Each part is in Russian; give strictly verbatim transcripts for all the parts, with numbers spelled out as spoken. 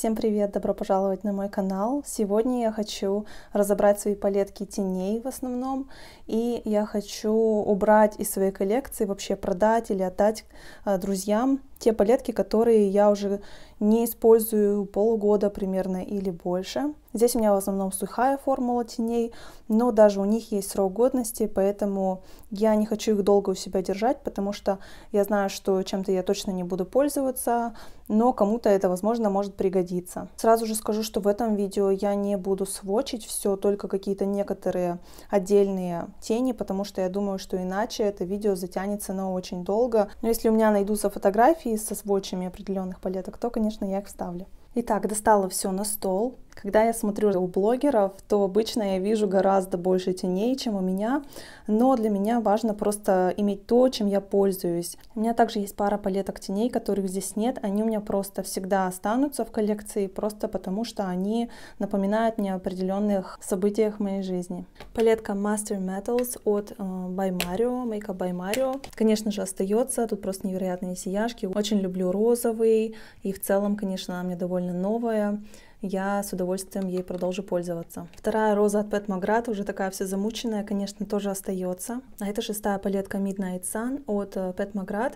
Всем привет! Добро пожаловать на мой канал! Сегодня я хочу разобрать свои палетки теней в основном, и я хочу убрать из своей коллекции, вообще продать или отдать э, друзьям те палетки, которые я уже не использую полгода примерно или больше. Здесь у меня в основном сухая формула теней, но даже у них есть срок годности, поэтому я не хочу их долго у себя держать, потому что я знаю, что чем-то я точно не буду пользоваться, но кому-то это, возможно, может пригодиться. Сразу же скажу, что в этом видео я не буду свотчить все, только какие-то некоторые отдельные тени, потому что я думаю, что иначе это видео затянется на очень долго. Но если у меня найдутся фотографии со свотчами определенных палеток, то, конечно, я их вставлю. Итак, достала все на стол. Когда я смотрю у блогеров, то обычно я вижу гораздо больше теней, чем у меня, но для меня важно просто иметь то, чем я пользуюсь. У меня также есть пара палеток теней, которых здесь нет, они у меня просто всегда останутся в коллекции, просто потому что они напоминают мне о определенных событиях в моей жизни. Палетка Master Metals от by Mario, Makeup by Mario, конечно же, остается, тут просто невероятные сияшки, очень люблю розовый, и в целом, конечно, она мне довольно новая. Я с удовольствием ей продолжу пользоваться. Вторая роза от Pat McGrath, уже такая вся замученная, конечно, тоже остается. А это шестая палетка Midnight Sun от Pat McGrath.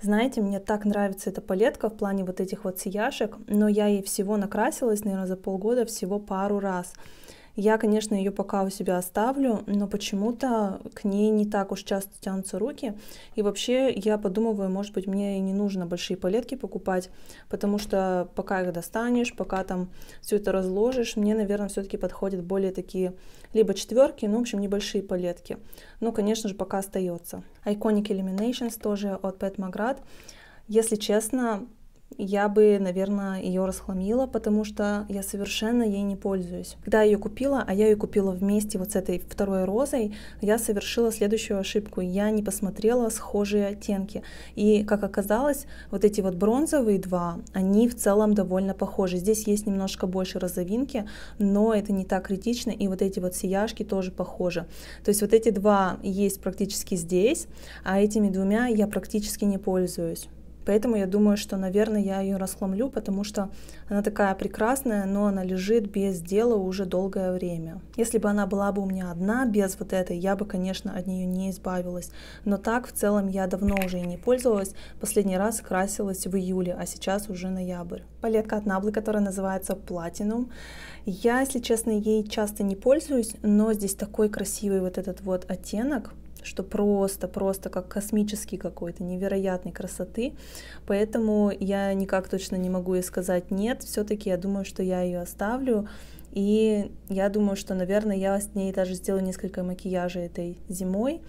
Знаете, мне так нравится эта палетка в плане вот этих вот сияшек, но я ей всего накрасилась, наверное, за полгода всего пару раз. Я, конечно, ее пока у себя оставлю, но почему-то к ней не так уж часто тянутся руки. И вообще, я подумываю, может быть, мне и не нужно большие палетки покупать, потому что пока их достанешь, пока там все это разложишь, мне, наверное, все-таки подходят более такие либо четверки, ну, в общем, небольшие палетки. Но, конечно же, пока остается. Iconic Illuminations тоже от Pat McGrath. Если честно, я бы, наверное, ее расхламила, потому что я совершенно ей не пользуюсь. Когда я ее купила, а я ее купила вместе вот с этой второй розой, я совершила следующую ошибку. Я не посмотрела схожие оттенки. И, как оказалось, вот эти вот бронзовые два, они в целом довольно похожи. Здесь есть немножко больше розовинки, но это не так критично. И вот эти вот сияшки тоже похожи. То есть вот эти два есть практически здесь, а этими двумя я практически не пользуюсь. Поэтому я думаю, что, наверное, я ее расхламлю, потому что она такая прекрасная, но она лежит без дела уже долгое время. Если бы она была бы у меня одна, без вот этой, я бы, конечно, от нее не избавилась. Но так, в целом, я давно уже и не пользовалась. Последний раз красилась в июле, а сейчас уже ноябрь. Палетка от Наблы, которая называется Platinum. Я, если честно, ей часто не пользуюсь, но здесь такой красивый вот этот вот оттенок, что просто-просто как космический какой-то, невероятной красоты, поэтому я никак точно не могу ей сказать нет, все-таки я думаю, что я ее оставлю, и я думаю, что, наверное, я с ней даже сделаю несколько макияжей этой зимой.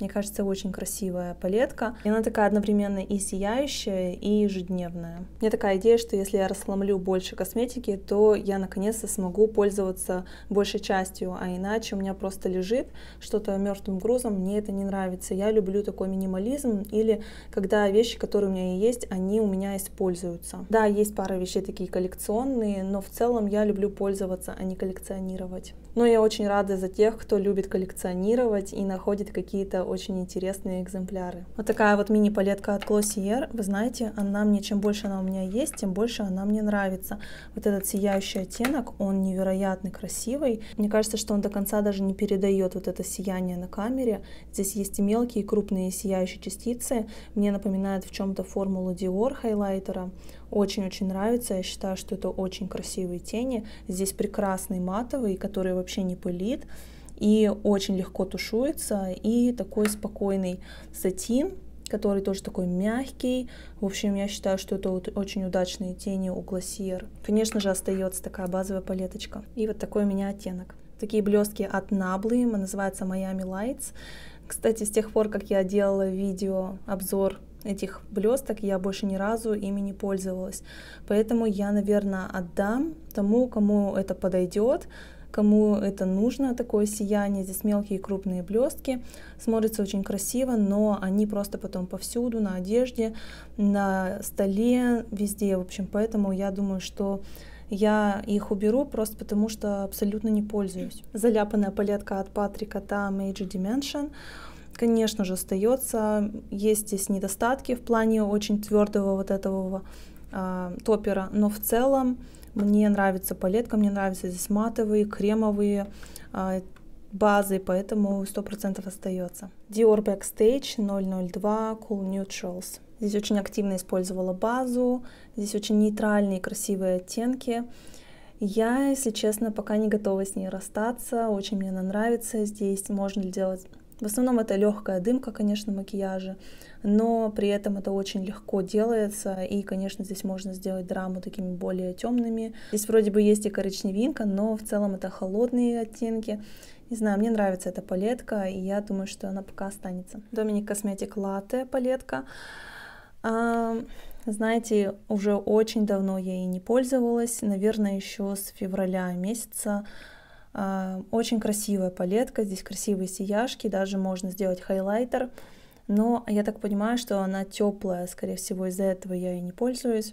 Мне кажется, очень красивая палетка. И она такая одновременно и сияющая, и ежедневная. У меня такая идея, что если я расхламлю больше косметики, то я наконец-то смогу пользоваться большей частью, а иначе у меня просто лежит что-то мертвым грузом, мне это не нравится. Я люблю такой минимализм, или когда вещи, которые у меня есть, они у меня используются. Да, есть пара вещей такие коллекционные, но в целом я люблю пользоваться, а не коллекционировать. Но я очень рада за тех, кто любит коллекционировать и находит какие-то очень интересные экземпляры. Вот такая вот мини-палетка от Glossier. Вы знаете, она мне, чем больше она у меня есть, тем больше она мне нравится. Вот этот сияющий оттенок, он невероятно красивый. Мне кажется, что он до конца даже не передает вот это сияние на камере. Здесь есть и мелкие, и крупные сияющие частицы. Мне напоминает в чем-то формулу Dior хайлайтера. Очень-очень нравится. Я считаю, что это очень красивые тени. Здесь прекрасный матовый, который вообще не пылит. И очень легко тушуется, и такой спокойный сатин, который тоже такой мягкий. В общем, я считаю, что это вот очень удачные тени у Glossier. Конечно же, остается такая базовая палеточка. И вот такой у меня оттенок. Такие блестки от Nabla, называется Miami Lights. Кстати, с тех пор, как я делала видео обзор этих блесток, я больше ни разу ими не пользовалась. Поэтому я, наверное, отдам тому, кому это подойдет, кому это нужно, такое сияние. Здесь мелкие и крупные блестки, смотрится очень красиво, но они просто потом повсюду, на одежде, на столе, везде, в общем, поэтому я думаю, что я их уберу, просто потому что абсолютно не пользуюсь. Заляпанная палетка от Патрика Та Major Dimension, конечно же, остается, есть здесь недостатки в плане очень твердого вот этого э, топера, но в целом мне нравится палетка, мне нравятся здесь матовые, кремовые э, базы, поэтому сто процентов остается. Dior Backstage ноль ноль два Cool Neutrals. Здесь очень активно использовала базу, здесь очень нейтральные красивые оттенки. Я, если честно, пока не готова с ней расстаться, очень мне она нравится. Здесь можно делать, в основном это легкая дымка, конечно, макияжа, но при этом это очень легко делается, и, конечно, здесь можно сделать драму такими более темными. Здесь вроде бы есть и коричневинка, но в целом это холодные оттенки. Не знаю, мне нравится эта палетка, и я думаю, что она пока останется. Dominique Cosmetics Latte палетка. А, знаете, уже очень давно я ей не пользовалась, наверное, еще с февраля месяца. А, очень красивая палетка, здесь красивые сияшки, даже можно сделать хайлайтер. Но я так понимаю, что она теплая, скорее всего, из-за этого я ей не пользуюсь.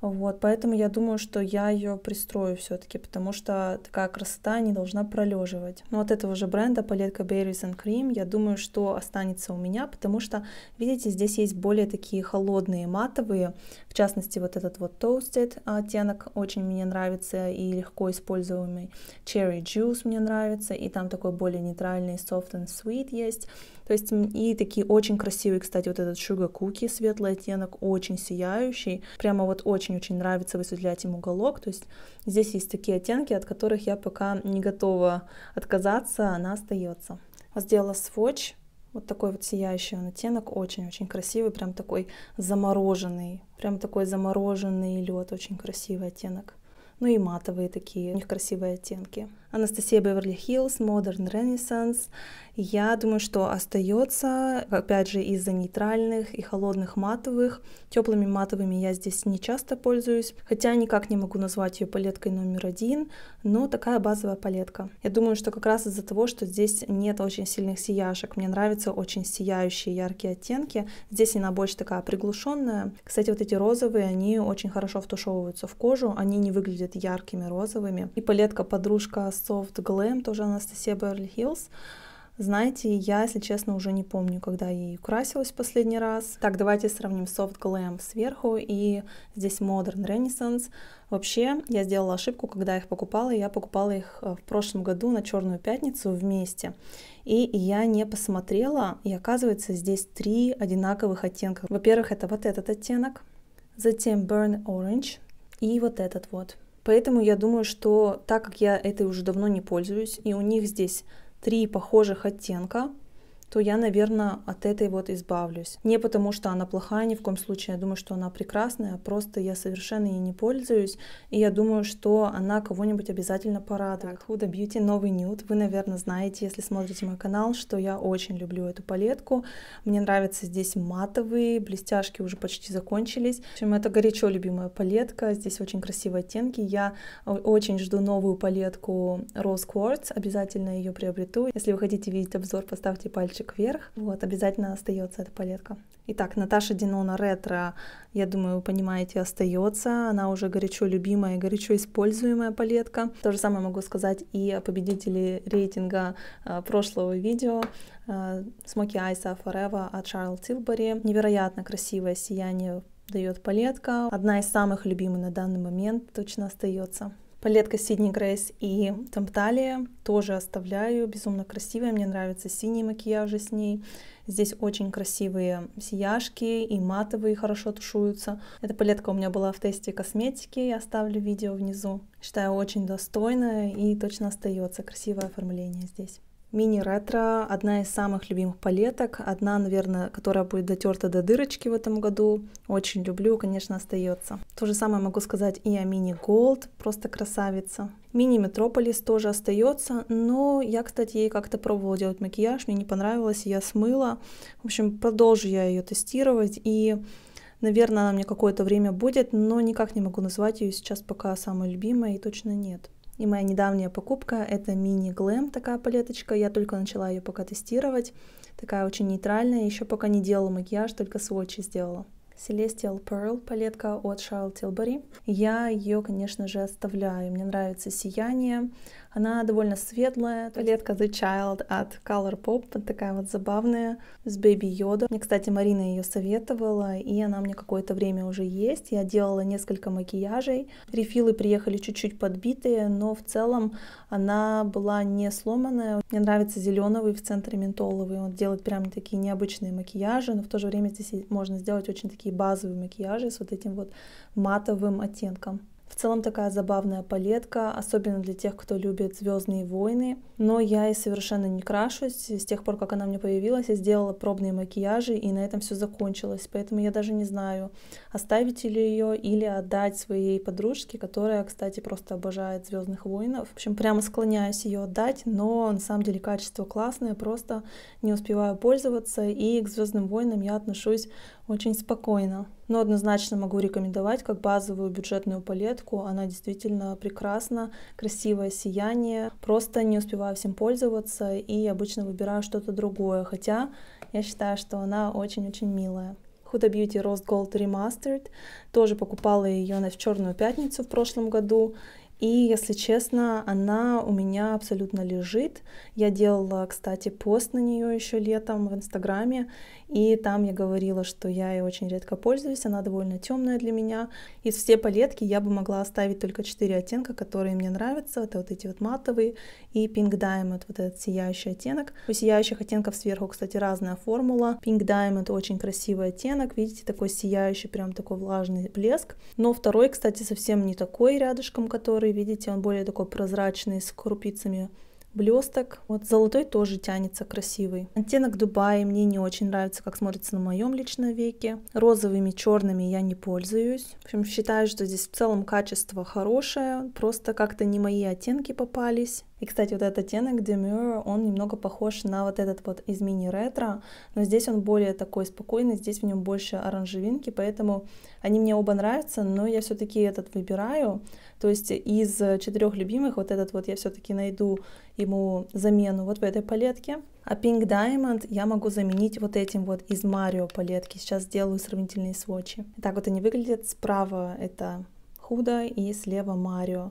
Вот, поэтому я думаю, что я ее пристрою все-таки, потому что такая красота не должна пролеживать. Но от этого же бренда палетка Berries and Cream, я думаю, что останется у меня, потому что, видите, здесь есть более такие холодные матовые, в частности, вот этот вот Toasted оттенок очень мне нравится и легко используемый. Cherry Juice мне нравится, и там такой более нейтральный Soft and Sweet есть. То есть и такие очень красивые, кстати, вот этот Sugar Cookie, светлый оттенок, очень сияющий. Прямо вот очень-очень нравится высветлять им уголок. То есть здесь есть такие оттенки, от которых я пока не готова отказаться, она остается. Сделала swatch. Вот такой вот сияющий он оттенок, очень-очень красивый, прям такой замороженный. Прям такой замороженный лед, очень красивый оттенок. Ну и матовые такие, у них красивые оттенки. Anastasia Beverly Hills, Modern Renaissance. Я думаю, что остается, опять же, из-за нейтральных и холодных матовых. Теплыми матовыми я здесь не часто пользуюсь, хотя никак не могу назвать ее палеткой номер один, но такая базовая палетка. Я думаю, что как раз из-за того, что здесь нет очень сильных сияшек, мне нравятся очень сияющие яркие оттенки. Здесь она больше такая приглушенная. Кстати, вот эти розовые, они очень хорошо втушевываются в кожу, они не выглядят яркими розовыми. И палетка подружка Soft Glam, тоже Anastasia Beverly Hills. Знаете, я, если честно, уже не помню, когда я ей красилась в последний раз. Так, давайте сравним Soft Glam сверху и здесь Modern Renaissance. Вообще, я сделала ошибку, когда их покупала. Я покупала их в прошлом году на Черную пятницу вместе. И я не посмотрела, и оказывается, здесь три одинаковых оттенка. Во-первых, это вот этот оттенок, затем Burn Orange и вот этот вот. Поэтому я думаю, что так как я этой уже давно не пользуюсь, и у них здесь три похожих оттенка, то я, наверное, от этой вот избавлюсь. Не потому, что она плохая, ни в коем случае, я думаю, что она прекрасная, просто я совершенно ей не пользуюсь, и я думаю, что она кого-нибудь обязательно порадует. Так, Huda Beauty новый нюд. Вы, наверное, знаете, если смотрите мой канал, что я очень люблю эту палетку. Мне нравятся здесь матовые, блестяшки уже почти закончились. В общем, это горячо любимая палетка, здесь очень красивые оттенки. Я очень жду новую палетку Rose Quartz, обязательно ее приобрету. Если вы хотите видеть обзор, поставьте пальчик вверх. Вот, обязательно остается эта палетка. Итак, Наташа Денона Ретро, я думаю, вы понимаете, остается. Она уже горячо любимая и горячо используемая палетка. То же самое могу сказать и о победителе рейтинга э, прошлого видео. Э, Smoky Eyes Forever от Charlotte Tilbury. Невероятно красивое сияние дает палетка. Одна из самых любимых на данный момент точно остается. Палетка Sydney Grace и Temptalia тоже оставляю, безумно красивая, мне нравятся синие макияжи с ней. Здесь очень красивые сияшки и матовые хорошо тушуются. Эта палетка у меня была в тесте косметики, я оставлю видео внизу. Считаю, очень достойная и точно остается, красивое оформление здесь. Мини-ретро, одна из самых любимых палеток, одна, наверное, которая будет дотерта до дырочки в этом году, очень люблю, конечно, остается. То же самое могу сказать и о мини-голд, просто красавица. Мини-метрополис тоже остается, но я, кстати, ей как-то пробовала делать макияж, мне не понравилось, я смыла. В общем, продолжу я ее тестировать и... Наверное, она мне какое-то время будет, но никак не могу назвать ее сейчас пока самой любимой, и точно нет. И моя недавняя покупка — это мини-глэм, такая палеточка. Я только начала ее пока тестировать. Такая очень нейтральная, еще пока не делала макияж, только свотчи сделала. Celestial Pearl палетка от Charlotte Tilbury. Я ее, конечно же, оставляю. Мне нравится сияние, Она довольно светлая. Палетка The Child от Colourpop. Вот такая вот забавная, с Baby Yoda. Мне, кстати, Марина ее советовала, и она мне какое-то время уже есть. Я делала несколько макияжей. Рефилы приехали чуть-чуть подбитые, но в целом она была не сломанная. Мне нравится зеленовый в центре ментоловый. Он делает прям такие необычные макияжи, но в то же время здесь можно сделать очень такие базовые макияжи с вот этим вот матовым оттенком. В целом такая забавная палетка, особенно для тех, кто любит «Звездные войны». Но я и совершенно не крашусь. С тех пор, как она мне появилась, я сделала пробные макияжи, и на этом все закончилось. Поэтому я даже не знаю, оставить ли ее или отдать своей подружке, которая, кстати, просто обожает «Звездных войнов». В общем, прямо склоняюсь ее отдать, но на самом деле качество классное, просто не успеваю пользоваться, и к «Звездным войнам» я отношусь очень спокойно. Но однозначно могу рекомендовать как базовую бюджетную палетку. Она действительно прекрасна, красивое сияние. Просто не успеваю всем пользоваться и обычно выбираю что-то другое. Хотя я считаю, что она очень-очень милая. Huda Beauty Rose Gold Remastered. Тоже покупала ее в Черную пятницу в прошлом году. И, если честно, она у меня абсолютно лежит. Я делала, кстати, пост на нее еще летом в Инстаграме, и там я говорила, что я ее очень редко пользуюсь, она довольно темная для меня. Из всей палетки я бы могла оставить только четыре оттенка, которые мне нравятся. Это вот эти вот матовые и Pink Diamond, вот этот сияющий оттенок. У сияющих оттенков сверху, кстати, разная формула. Pink Diamond очень красивый оттенок, видите, такой сияющий, прям такой влажный блеск. Но второй, кстати, совсем не такой рядышком, который видите, он более такой прозрачный, с крупицами блесток. Вот золотой тоже тянется красивый. Оттенок Дубай мне не очень нравится, как смотрится на моем личном веке. Розовыми, черными я не пользуюсь. В общем, считаю, что здесь в целом качество хорошее, просто как-то не мои оттенки попались. И, кстати, вот этот оттенок Demure, он немного похож на вот этот вот из мини-ретро, но здесь он более такой спокойный, здесь в нем больше оранжевинки, поэтому они мне оба нравятся, но я все-таки этот выбираю, то есть из четырех любимых вот этот вот я все-таки найду ему замену вот в этой палетке. А Pink Diamond я могу заменить вот этим вот из Mario палетки, сейчас сделаю сравнительные свотчи. Так вот они выглядят, справа это Huda и слева Mario.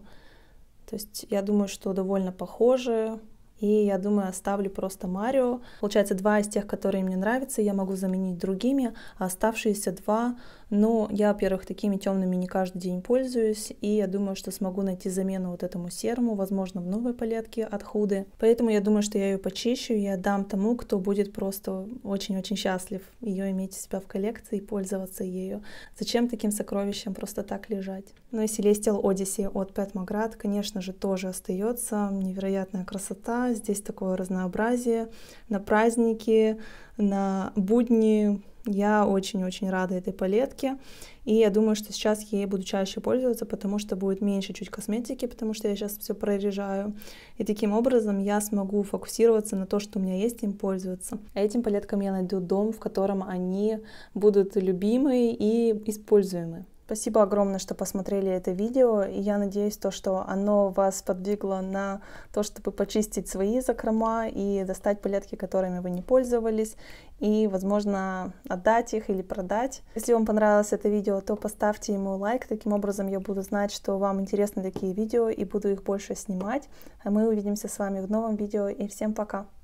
То есть я думаю, что довольно похожи, и я думаю, оставлю просто Марио. Получается, два из тех, которые мне нравятся, я могу заменить другими, а оставшиеся два, ну, я, во-первых, такими темными не каждый день пользуюсь, и я думаю, что смогу найти замену вот этому серому, возможно, в новой палетке от Huda. Поэтому я думаю, что я ее почищу и отдам тому, кто будет просто очень-очень счастлив ее иметь у себя в коллекции и пользоваться ею. Зачем таким сокровищем просто так лежать? Ну и Celestial Odyssey от Pat McGrath, конечно же, тоже остается. Невероятная красота, здесь такое разнообразие на праздники, на будни. Я очень-очень рада этой палетке, и я думаю, что сейчас я ей буду чаще пользоваться, потому что будет меньше чуть косметики, потому что я сейчас все прорежаю, и таким образом я смогу фокусироваться на то, что у меня есть, им пользоваться. Этим палеткам я найду дом, в котором они будут любимы и используемы. Спасибо огромное, что посмотрели это видео, и я надеюсь, то, что оно вас подвигло на то, чтобы почистить свои закрома и достать палетки, которыми вы не пользовались, и, возможно, отдать их или продать. Если вам понравилось это видео, то поставьте ему лайк, таким образом я буду знать, что вам интересны такие видео, и буду их больше снимать. А мы увидимся с вами в новом видео, и всем пока!